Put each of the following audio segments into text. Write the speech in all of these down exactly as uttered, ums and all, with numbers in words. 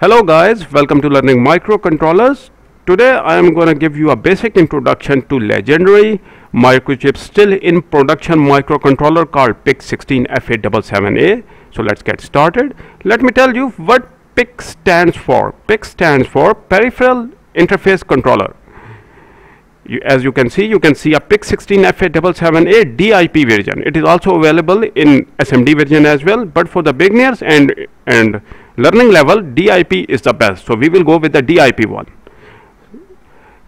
Hello guys, welcome to Learning Microcontrollers. Today I am going to give you a basic introduction to legendary microchip still in production microcontroller called PIC sixteen F eight seven seven A. So let's get started. Let me tell you what PIC stands for. PIC stands for Peripheral Interface Controller. You, as you can see, you can see a PIC sixteen F eight seven seven A D I P version. It is also available in S M D version as well, but for the beginners and and learning level, D I P is the best. So we will go with the D I P one.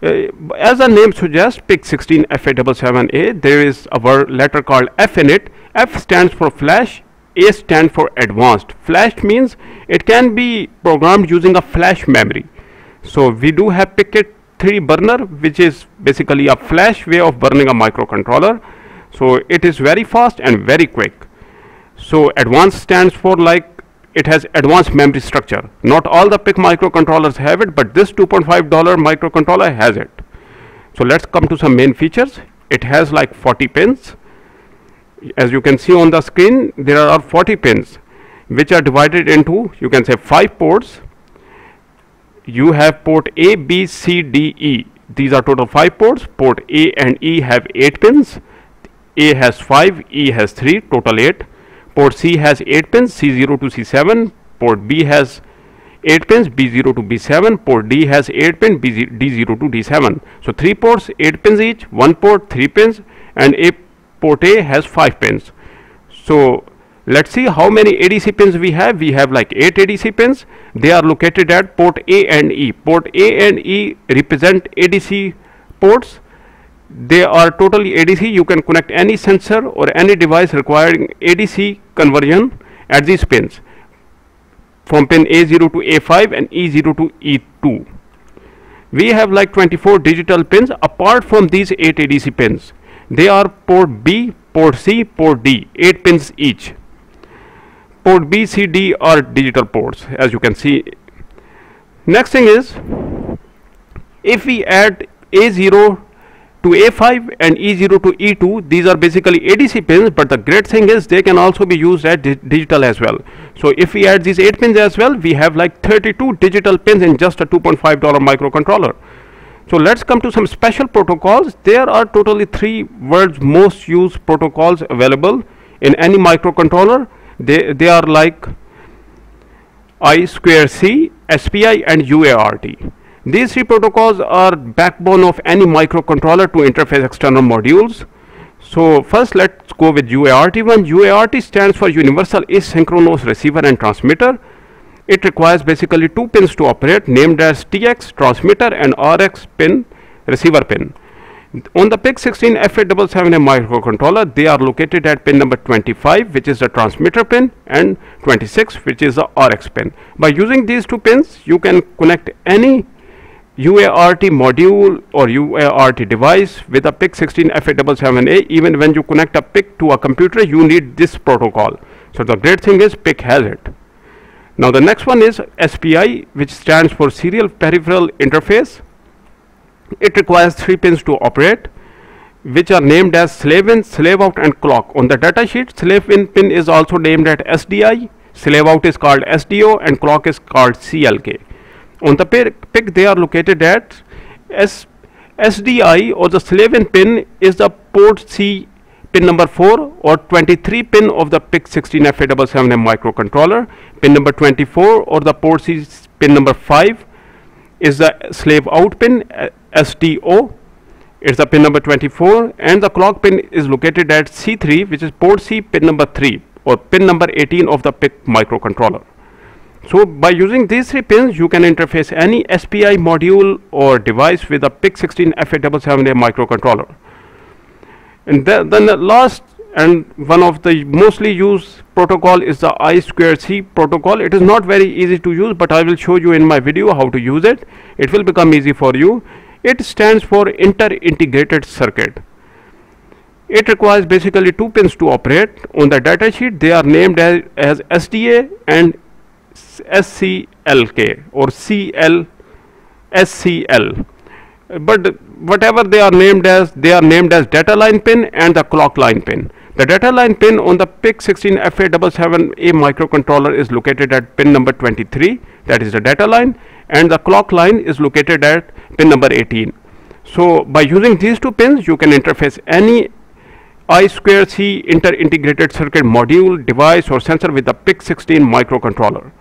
Uh, as the name suggests, PIC sixteen F eight seven seven A, there is a word letter called F in it. F stands for flash, A stands for advanced. Flash means it can be programmed using a flash memory. So we do have PICKIT three burner, which is basically a flash way of burning a microcontroller. So it is very fast and very quick. So advanced stands for, like, it has advanced memory structure. Not all the PIC microcontrollers have it, but this two point five dollar microcontroller has it. So let's come to some main features. It has like forty pins. As you can see on the screen, there are forty pins, which are divided into, you can say, five ports. You have port A, B, C, D, E. These are total five ports. Port A and E have eight pins. A has five, E has three, total eight. Port C has eight pins, C zero to C seven. Port B has eight pins, B zero to B seven. Port D has eight pins, D zero to D seven. So three ports, eight pins each, one port, three pins, and a port A has five pins. So let's see how many A D C pins we have. We have like eight A D C pins. They are located at port A and E. Port A and E represent A D C ports. They are totally A D C. You can connect any sensor or any device requiring A D C conversion at these pins, from pin A zero to A five and E zero to E two. We have like twenty-four digital pins apart from these eight A D C pins. They are port B, port C, port D, eight pins each. Port B, C, D are digital ports, as you can see. Next thing is, if we add A zero to A five and E zero to E two, these are basically A D C pins, but the great thing is they can also be used at di digital as well. So if we add these eight pins as well, we have like thirty-two digital pins in just a two point five dollar microcontroller. So let's come to some special protocols. There are totally three world's most used protocols available in any microcontroller. They, they are like I two C, S P I and U A R T. These three protocols are backbone of any microcontroller to interface external modules. So first let's go with U A R T one. U A R T stands for Universal Asynchronous Receiver and Transmitter. It requires basically two pins to operate, named as T X transmitter and R X pin receiver pin. On the PIC sixteen F eight seven seven A microcontroller, they are located at pin number twenty-five, which is the transmitter pin, and twenty-six, which is the R X pin. By using these two pins, you can connect any U A R T module or U A R T device with a PIC sixteen F eight seven seven A. Even when you connect a PIC to a computer, you need this protocol. So the great thing is PIC has it. Now the next one is S P I, which stands for Serial Peripheral Interface. It requires three pins to operate, which are named as slave in, slave out and clock. On the data sheet, slave in pin is also named at S D I, slave out is called S D O, and clock is called C L K. On the PIC, they are located at S SDI, or the slave-in pin is the port C, pin number four or twenty-three pin of the PIC sixteen F eight seven seven A microcontroller. Pin number twenty-four or the port C, pin number five is the slave-out pin, S D O. It's the pin number twenty-four, and the clock pin is located at C three, which is port C, pin number three or pin number eighteen of the PIC microcontroller. So by using these three pins, you can interface any S P I module or device with a PIC sixteen F eight seven seven A microcontroller. And then the last and one of the mostly used protocol is the I two C protocol. It is not very easy to use, but I will show you in my video how to use it. It will become easy for you. It stands for Inter-Integrated Circuit. It requires basically two pins to operate. On the data sheet, they are named as, as S D A and S C L K or C L S C L, but whatever they are named as, they are named as data line pin and the clock line pin. The data line pin on the PIC sixteen F eight seven seven A microcontroller is located at pin number twenty-three, that is the data line, and the clock line is located at pin number eighteen. So by using these two pins, you can interface any I two C inter-integrated circuit module, device or sensor with the PIC sixteen microcontroller.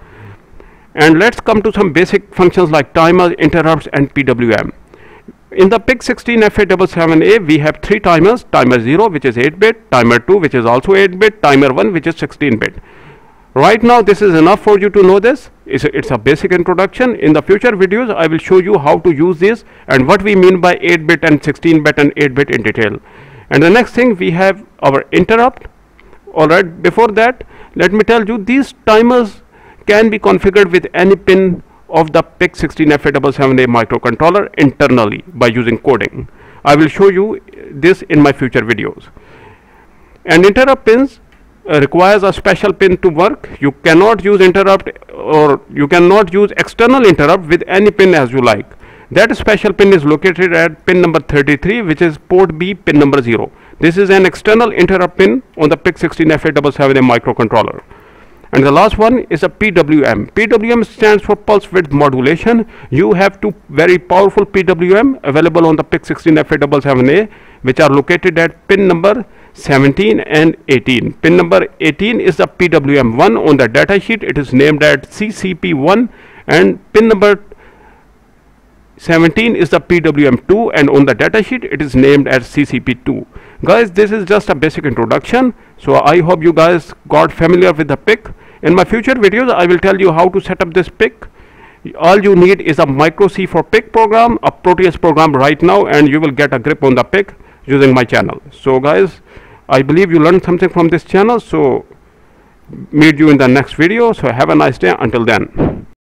And let's come to some basic functions like timers, interrupts and P W M. In the PIC sixteen F eight seven seven A, we have three timers: timer zero, which is eight bit, timer two, which is also eight bit, timer one, which is sixteen bit. Right now this is enough for you to know this. It's a, it's a basic introduction. In the future videos I will show you how to use this and what we mean by eight bit and sixteen bit and eight bit in detail. And the next thing, we have our interrupt. Alright, before that let me tell you, these timers can be configured with any pin of the PIC sixteen F eight seven seven A microcontroller internally by using coding. I will show you this in my future videos. And interrupt pins uh, requires a special pin to work. You cannot use interrupt or you cannot use external interrupt with any pin as you like. That special pin is located at pin number thirty-three, which is port B, pin number zero. This is an external interrupt pin on the PIC sixteen F eight seven seven A microcontroller. And the last one is a P W M. P W M stands for pulse width modulation. You have two very powerful P W M available on the PIC sixteen F eight seven seven A, which are located at pin number seventeen and eighteen. Pin number eighteen is the P W M one on the data sheet. It is named at C C P one, and pin number seventeen is the P W M two, and on the data sheet it is named as C C P two. Guys, this is just a basic introduction, so I hope you guys got familiar with the PIC. In my future videos I will tell you how to set up this PIC. All you need is a Micro C for PIC program, a Proteus program right now, and you will get a grip on the PIC using my channel. So guys, I believe you learned something from this channel, so meet you in the next video. So have a nice day until then.